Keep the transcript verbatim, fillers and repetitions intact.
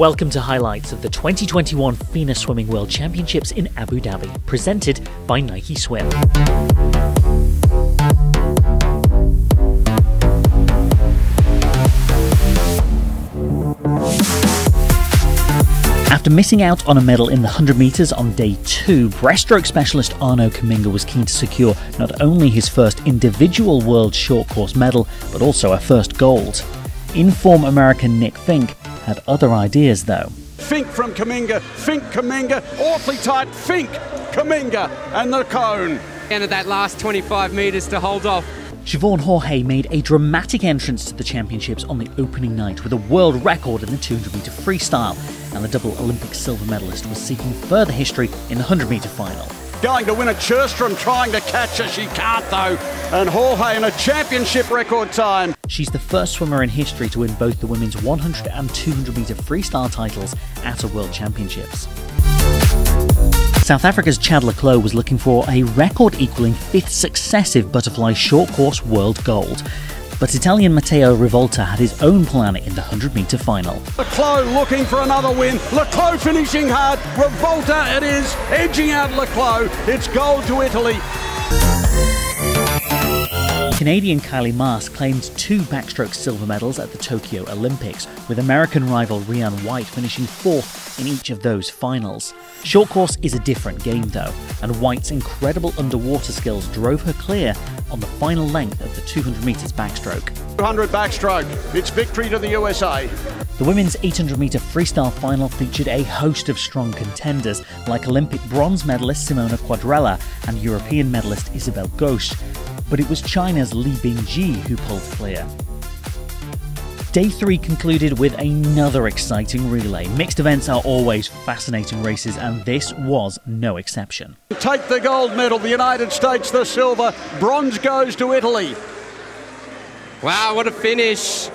Welcome to highlights of the twenty twenty-one FINA Swimming World Championships in Abu Dhabi, presented by Nike Swim. After missing out on a medal in the one hundred metres on day two, breaststroke specialist Arno Kaminga was keen to secure not only his first individual world short course medal, but also a first gold. In-form American Nick Fink had other ideas though. Fink from Kaminga, Fink Kaminga, awfully tight, Fink, Kaminga, and the cone. And at that last twenty-five metres to hold off. Siobhan Jorge made a dramatic entrance to the championships on the opening night with a world record in the two hundred metre freestyle, and the double Olympic silver medalist was seeking further history in the one hundred metre final. Going to win a Churstrom, trying to catch her, she can't though, and Jorge in a championship record time. She's the first swimmer in history to win both the women's one hundred and two hundred metre freestyle titles at a World Championships. South Africa's Chad Le Clos was looking for a record-equalling fifth successive butterfly short course world gold. But Italian Matteo Rivolta had his own plan in the one hundred metre final. Le Clos looking for another win. Le Clos finishing hard. Rivolta it is, edging out Le Clos. It's gold to Italy. Canadian Kylie Masse claimed two backstroke silver medals at the Tokyo Olympics, with American rival Rhianne White finishing fourth in each of those finals. Short course is a different game though, and White's incredible underwater skills drove her clear on the final length of the two hundred metres backstroke. two hundred backstroke, it's victory to the U S A. The women's eight hundred metre freestyle final featured a host of strong contenders, like Olympic bronze medalist Simona Quadrella and European medalist Isabel Ghosh. But it was China's Li Bingjie who pulled clear. Day three concluded with another exciting relay. Mixed events are always fascinating races, and this was no exception. Take the gold medal, the United States the silver, bronze goes to Italy. Wow, what a finish.